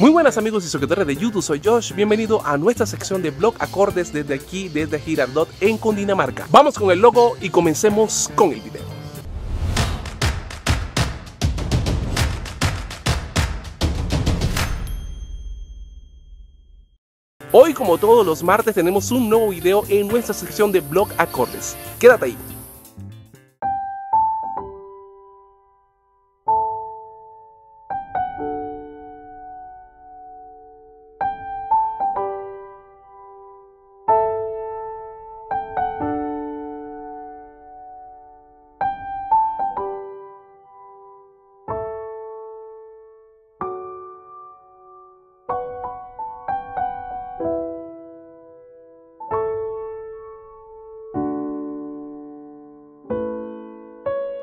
Muy buenas amigos y suscriptores de YouTube, soy Josh, bienvenido a nuestra sección de Blog Acordes desde aquí, desde Girardot en Cundinamarca. Vamos con el logo y comencemos con el video. Hoy, como todos los martes, tenemos un nuevo video en nuestra sección de Blog Acordes. Quédate ahí.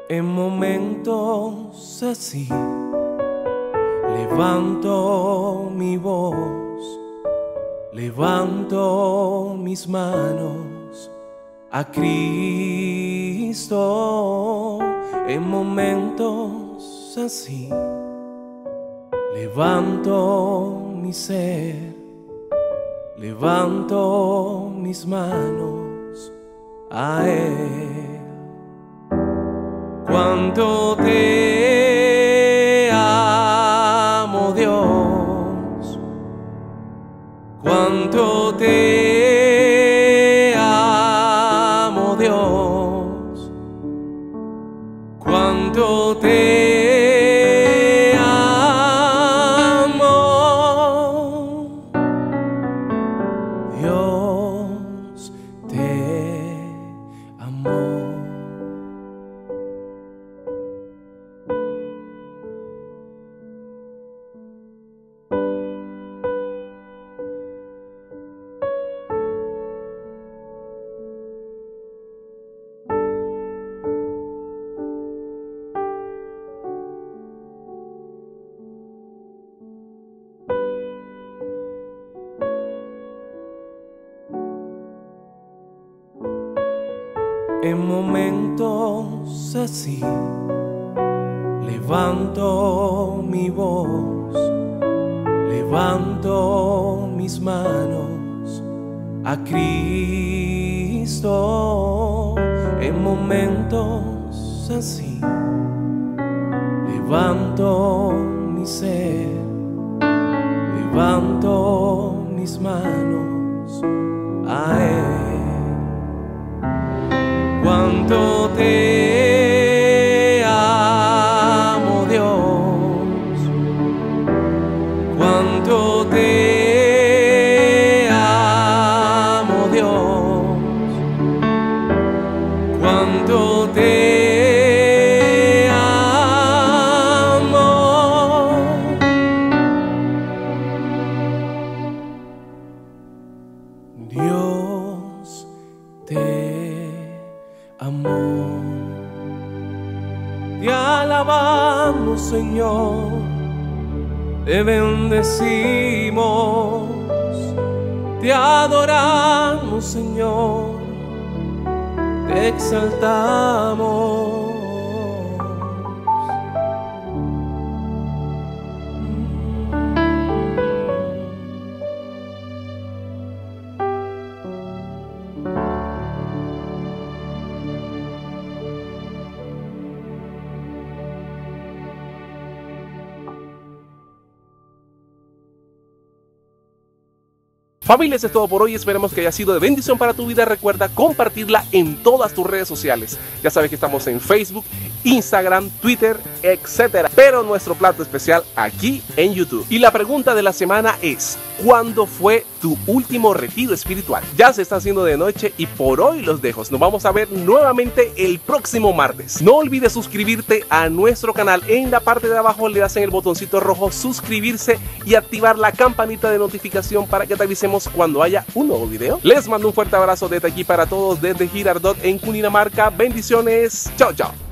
En momentos así, levanto mi voz, levanto mis manos a Cristo. En momentos así, levanto mi ser, levanto mis manos a Él. Cuánto te amo, Dios, cuánto te amo, Dios, cuánto te amo, Dios te amó. En momentos así, levanto mi voz, levanto mis manos a Cristo. En momentos así, levanto mi ser, levanto mis manos a Él. Cuánto te amo, Dios, cuánto te amo, Dios, cuánto te amo, Dios te amó. Te alabamos, Señor, te bendecimos, te adoramos, Señor, te exaltamos. Familia, eso es todo por hoy. Esperemos que haya sido de bendición para tu vida. Recuerda compartirla en todas tus redes sociales. Ya sabes que estamos en Facebook, Instagram, Twitter, etc. Pero nuestro plato especial aquí en YouTube. Y la pregunta de la semana es: ¿cuándo fue tu último retiro espiritual? Ya se está haciendo de noche y por hoy los dejo. Nos vamos a ver nuevamente el próximo martes. No olvides suscribirte a nuestro canal. En la parte de abajo le das en el botoncito rojo suscribirse y activar la campanita de notificación para que te avisemos cuando haya un nuevo video. Les mando un fuerte abrazo desde aquí para todos, desde Girardot en Cundinamarca. Bendiciones, chao chao.